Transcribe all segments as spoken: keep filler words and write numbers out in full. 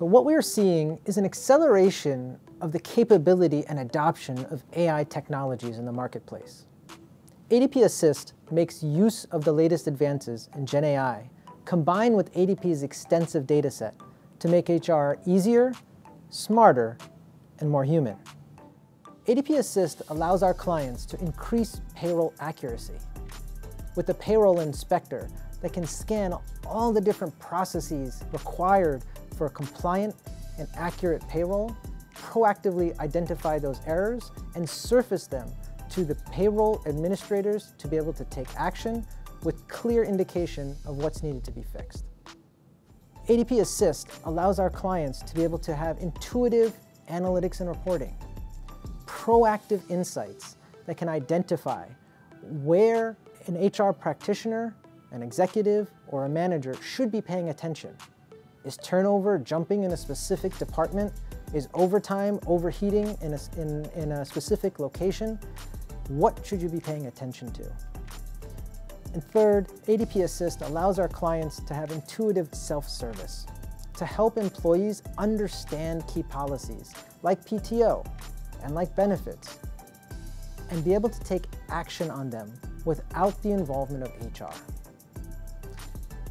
So what we are seeing is an acceleration of the capability and adoption of A I technologies in the marketplace. A D P Assist makes use of the latest advances in Gen A I, combined with A D P's extensive dataset, to make H R easier, smarter, and more human. A D P Assist allows our clients to increase payroll accuracy with a payroll inspector that can scan all the different processes required for a compliant and accurate payroll, proactively identify those errors, and surface them to the payroll administrators to be able to take action with clear indication of what's needed to be fixed. A D P Assist allows our clients to be able to have intuitive analytics and reporting, proactive insights that can identify where an H R practitioner, an executive, or a manager should be paying attention. Is turnover jumping in a specific department? Is overtime overheating in a, in, in a specific location? What should you be paying attention to? And third, A D P Assist allows our clients to have intuitive self-service to help employees understand key policies like P T O and like benefits and be able to take action on them without the involvement of H R.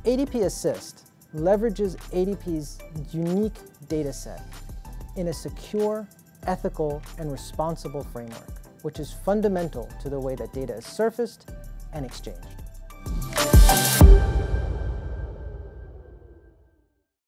A D P Assist leverages A D P's unique dataset in a secure, ethical, and responsible framework, which is fundamental to the way that data is surfaced and exchanged.